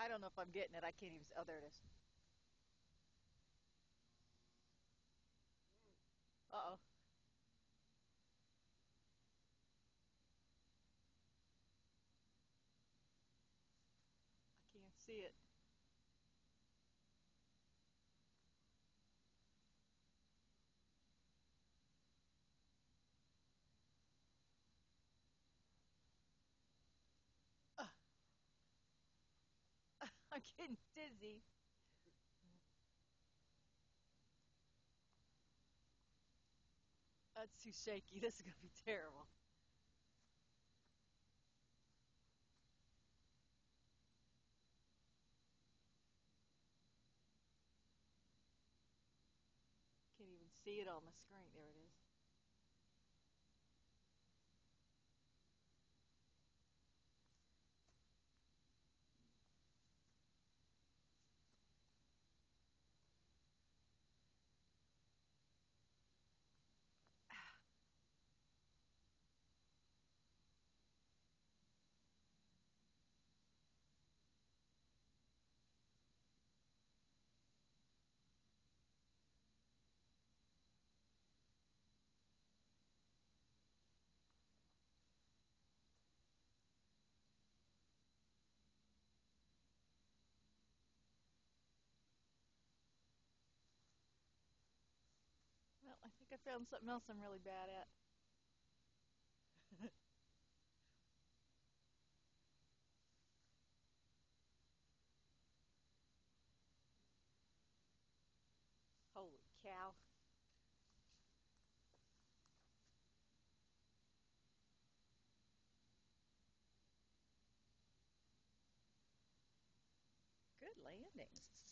I don't know if I'm getting it. I can't even. Oh, there it is. Uh-oh. I can't see it. I'm getting dizzy. That's too shaky. This is going to be terrible. Can't even see it on my screen. There it is. Well, I think I found something else I'm really bad at. Holy cow. Good landing.